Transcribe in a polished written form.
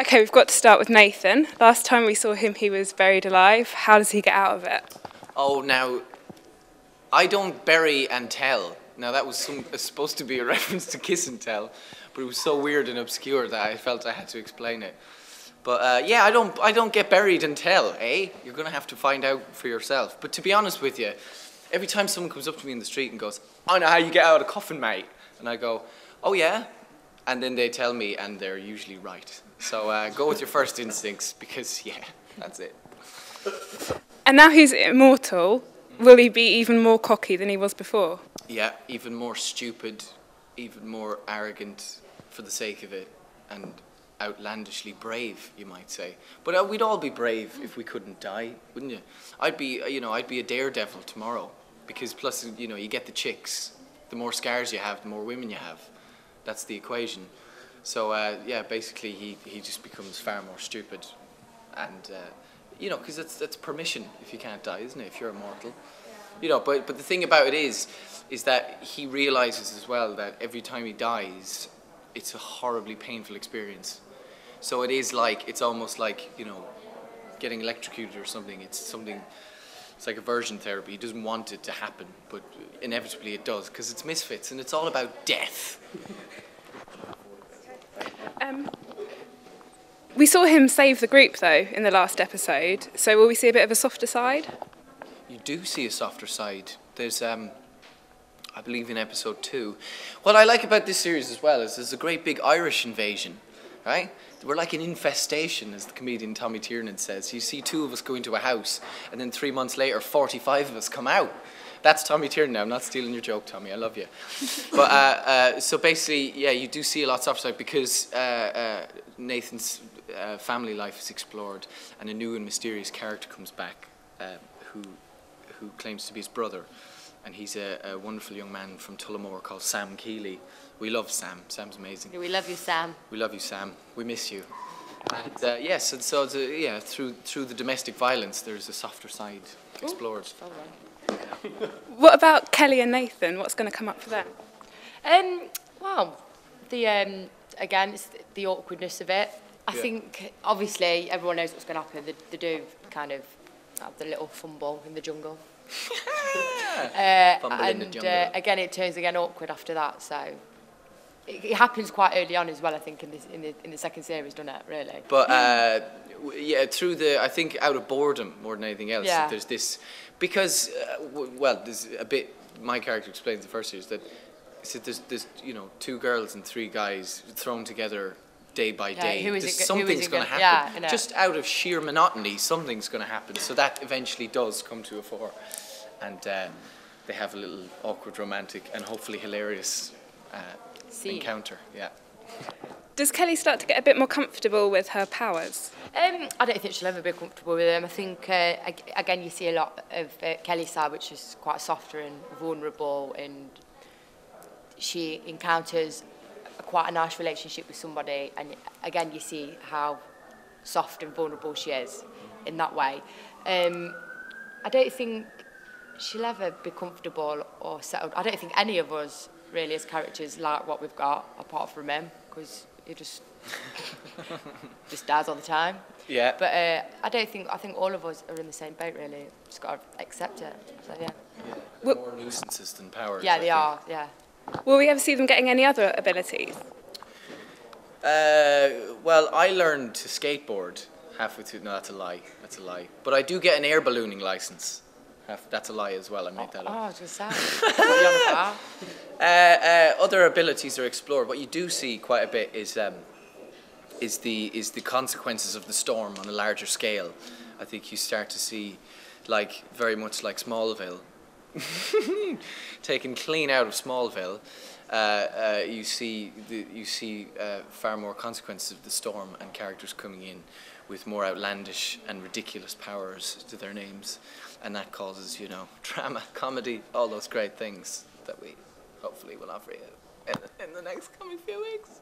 Okay, we've got to start with Nathan. Last time we saw him, he was buried alive. How does he get out of it? Oh, now, I don't bury and tell. Now, that was supposed to be a reference to Kiss and Tell, but it was so weird and obscure that I felt I had to explain it. But yeah, I don't get buried and tell, eh? You're gonna have to find out for yourself. But to be honest with you, every time someone comes up to me in the street and goes, "I know how you get out of a coffin, mate," and I go, "Oh yeah," and then they tell me, and they're usually right. So go with your first instincts, because yeah, that's it. And now he's immortal. Will he be even more cocky than he was before? Yeah, even more stupid, even more arrogant for the sake of it, and outlandishly brave, you might say. But we'd all be brave if we couldn't die, wouldn't you? I'd be, you know, I'd be a daredevil tomorrow, because plus, you know, you get the chicks. The more scars you have, the more women you have. That's the equation. So yeah, basically he just becomes far more stupid, and you know, because that's permission if you can't die, isn't it? If you're immortal, you know. But the thing about it is that he realizes as well that every time he dies, it's a horribly painful experience. So it is like, it's almost like, you know, getting electrocuted or something. It's something, it's like aversion therapy. He doesn't want it to happen, but inevitably it does, because it's Misfits and it's all about death. We saw him save the group, though, in the last episode. So will we see a bit of a softer side? You do see a softer side. There's, I believe in episode 2. What I like about this series as well is there's a great big Irish invasion. Right? We're like an infestation, as the comedian Tommy Tiernan says. You see 2 of us go into a house, and then 3 months later, 45 of us come out. That's Tommy Tiernan. I'm not stealing your joke, Tommy. I love you. But so basically, yeah, you do see a lot of stuff because Nathan's family life is explored, and a new and mysterious character comes back, who claims to be his brother, and he's a wonderful young man from Tullamore called Sam Keeley. We love Sam. Sam's amazing. We love you, Sam. We love you, Sam. We miss you. And yes, and so yeah, through the domestic violence, there's a softer side explored. Ooh, well done. Yeah. What about Kelly and Nathan? What's going to come up for them? Well, the again, it's the awkwardness of it. I think obviously everyone knows what's going to happen. They do kind of have the little fumble in the jungle. And in the jungle. Again, it turns again awkward after that. So. It happens quite early on as well, I think, in the second series, doesn't it? Really. But yeah, through the, I think, out of boredom more than anything else, yeah. There's this because well, there's a bit. My character explains the first series that there's you know 2 girls and 3 guys thrown together day by day. Who is it, something's going to happen. Yeah, just out of sheer monotony, something's going to happen. So that eventually does come to a fore, and they have a little awkward, romantic, and hopefully hilarious. Encounter, yeah. Does Kelly start to get a bit more comfortable with her powers? I don't think she'll ever be comfortable with them. I think, again, you see a lot of Kelly's side, which is quite softer and vulnerable, and she encounters quite a nice relationship with somebody, and again, you see how soft and vulnerable she is in that way. I don't think she'll ever be comfortable or settled. I don't think any of us really as characters like what we've got, apart from him, because he just dies all the time. Yeah. But I think all of us are in the same boat, really. Just got to accept it. So yeah. Yeah. Well, more nuisances than powers. Yeah, I think they are. Yeah. Will we ever see them getting any other abilities? Well, I learned to skateboard halfway through. No, that's a lie. That's a lie. But I do get an air ballooning license. That's a lie as well, I made that up. Oh, it's just sad. Other abilities are explored. What you do see quite a bit is the consequences of the storm on a larger scale. I think you start to see, like, very much like Smallville. Taken clean out of Smallville, you see far more consequences of the storm and characters coming in with more outlandish and ridiculous powers to their names. And that causes, you know, drama, comedy, all those great things that we hopefully will offer you in the next coming few weeks.